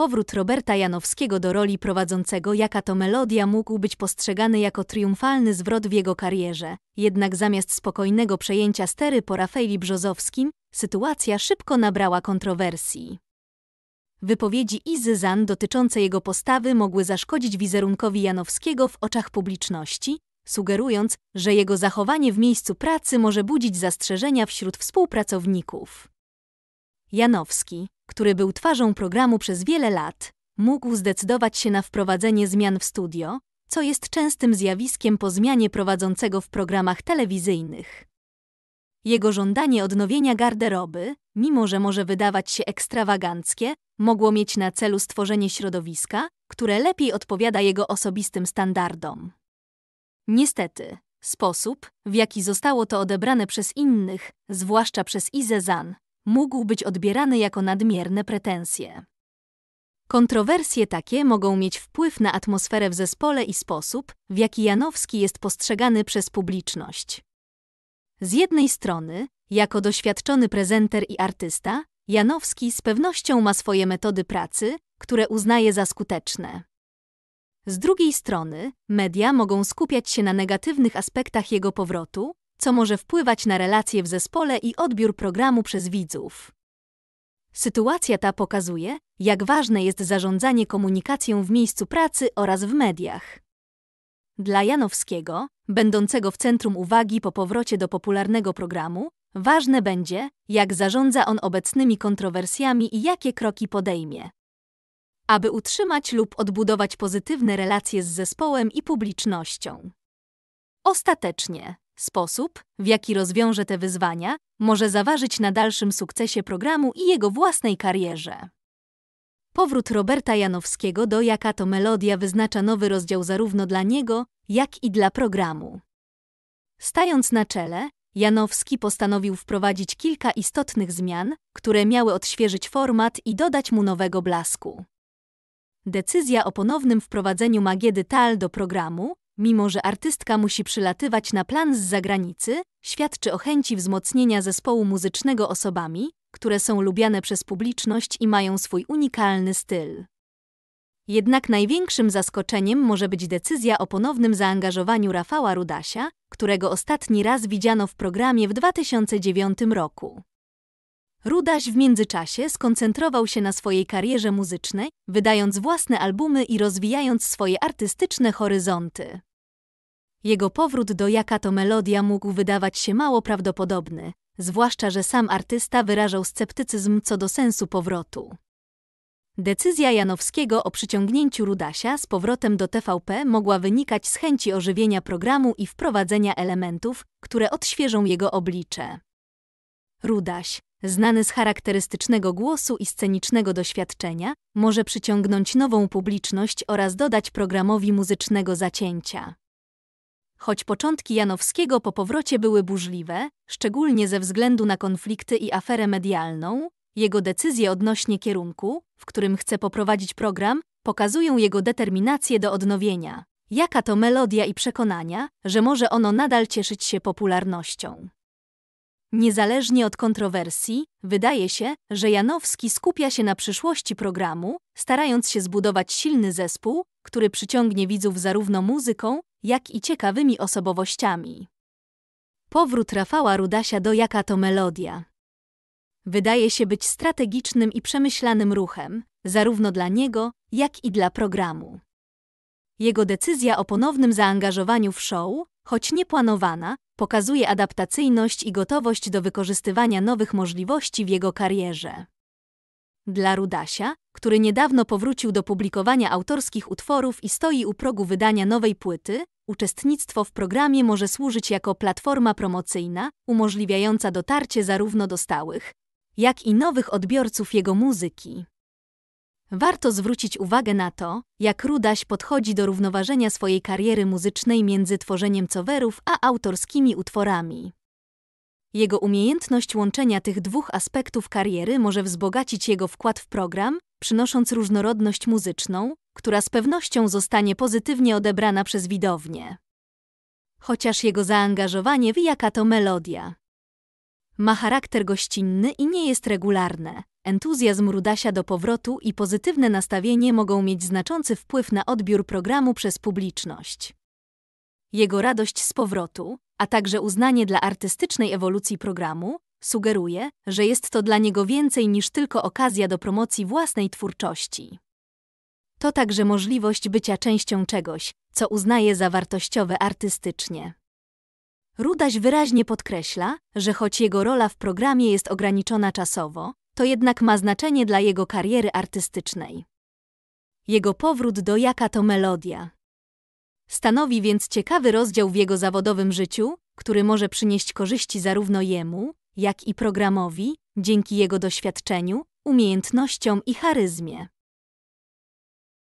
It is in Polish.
Powrót Roberta Janowskiego do roli prowadzącego Jaka to melodia mógł być postrzegany jako triumfalny zwrot w jego karierze. Jednak zamiast spokojnego przejęcia stery po Rafale Brzozowskim, sytuacja szybko nabrała kontrowersji. Wypowiedzi Izy Zan dotyczące jego postawy mogły zaszkodzić wizerunkowi Janowskiego w oczach publiczności, sugerując, że jego zachowanie w miejscu pracy może budzić zastrzeżenia wśród współpracowników. Janowski, który był twarzą programu przez wiele lat, mógł zdecydować się na wprowadzenie zmian w studio, co jest częstym zjawiskiem po zmianie prowadzącego w programach telewizyjnych. Jego żądanie odnowienia garderoby, mimo że może wydawać się ekstrawaganckie, mogło mieć na celu stworzenie środowiska, które lepiej odpowiada jego osobistym standardom. Niestety, sposób, w jaki zostało to odebrane przez innych, zwłaszcza przez Izę Zan, mógł być odbierany jako nadmierne pretensje. Kontrowersje takie mogą mieć wpływ na atmosferę w zespole i sposób, w jaki Janowski jest postrzegany przez publiczność. Z jednej strony, jako doświadczony prezenter i artysta, Janowski z pewnością ma swoje metody pracy, które uznaje za skuteczne. Z drugiej strony, media mogą skupiać się na negatywnych aspektach jego powrotu, co może wpływać na relacje w zespole i odbiór programu przez widzów. Sytuacja ta pokazuje, jak ważne jest zarządzanie komunikacją w miejscu pracy oraz w mediach. Dla Janowskiego, będącego w centrum uwagi po powrocie do popularnego programu, ważne będzie, jak zarządza on obecnymi kontrowersjami i jakie kroki podejmie, aby utrzymać lub odbudować pozytywne relacje z zespołem i publicznością. Ostatecznie, sposób, w jaki rozwiąże te wyzwania, może zaważyć na dalszym sukcesie programu i jego własnej karierze. Powrót Roberta Janowskiego do Jaka to melodia wyznacza nowy rozdział zarówno dla niego, jak i dla programu. Stając na czele, Janowski postanowił wprowadzić kilka istotnych zmian, które miały odświeżyć format i dodać mu nowego blasku. Decyzja o ponownym wprowadzeniu Magdy Tal do programu, mimo że artystka musi przylatywać na plan z zagranicy, świadczy o chęci wzmocnienia zespołu muzycznego osobami, które są lubiane przez publiczność i mają swój unikalny styl. Jednak największym zaskoczeniem może być decyzja o ponownym zaangażowaniu Rafała Rudasia, którego ostatni raz widziano w programie w 2009 roku. Rudaś w międzyczasie skoncentrował się na swojej karierze muzycznej, wydając własne albumy i rozwijając swoje artystyczne horyzonty. Jego powrót do Jaka to melodia mógł wydawać się mało prawdopodobny, zwłaszcza że sam artysta wyrażał sceptycyzm co do sensu powrotu. Decyzja Janowskiego o przyciągnięciu Rudasia z powrotem do TVP mogła wynikać z chęci ożywienia programu i wprowadzenia elementów, które odświeżą jego oblicze. Rudaś, znany z charakterystycznego głosu i scenicznego doświadczenia, może przyciągnąć nową publiczność oraz dodać programowi muzycznego zacięcia. Choć początki Janowskiego po powrocie były burzliwe, szczególnie ze względu na konflikty i aferę medialną, jego decyzje odnośnie kierunku, w którym chce poprowadzić program, pokazują jego determinację do odnowienia. Jaka to melodia i przekonania, że może ono nadal cieszyć się popularnością. Niezależnie od kontrowersji, wydaje się, że Janowski skupia się na przyszłości programu, starając się zbudować silny zespół, który przyciągnie widzów zarówno muzyką, jak i ciekawymi osobowościami. Powrót Rafała Rudasia do Jaka to melodia wydaje się być strategicznym i przemyślanym ruchem, zarówno dla niego, jak i dla programu. Jego decyzja o ponownym zaangażowaniu w show, choć nieplanowana, pokazuje adaptacyjność i gotowość do wykorzystywania nowych możliwości w jego karierze. Dla Rudasia, który niedawno powrócił do publikowania autorskich utworów i stoi u progu wydania nowej płyty, uczestnictwo w programie może służyć jako platforma promocyjna, umożliwiająca dotarcie zarówno do stałych, jak i nowych odbiorców jego muzyki. Warto zwrócić uwagę na to, jak Rudaś podchodzi do równoważenia swojej kariery muzycznej między tworzeniem coverów a autorskimi utworami. Jego umiejętność łączenia tych dwóch aspektów kariery może wzbogacić jego wkład w program, przynosząc różnorodność muzyczną, która z pewnością zostanie pozytywnie odebrana przez widownię. Chociaż jego zaangażowanie w Jaka to melodia ma charakter gościnny i nie jest regularne, Entuzjazm Rudasia do powrotu i pozytywne nastawienie mogą mieć znaczący wpływ na odbiór programu przez publiczność. Jego radość z powrotu, a także uznanie dla artystycznej ewolucji programu, sugeruje, że jest to dla niego więcej niż tylko okazja do promocji własnej twórczości. To także możliwość bycia częścią czegoś, co uznaje za wartościowe artystycznie. Rudaś wyraźnie podkreśla, że choć jego rola w programie jest ograniczona czasowo, to jednak ma znaczenie dla jego kariery artystycznej. Jego powrót do Jaka to melodia stanowi więc ciekawy rozdział w jego zawodowym życiu, który może przynieść korzyści zarówno jemu, jak i programowi, dzięki jego doświadczeniu, umiejętnościom i charyzmie.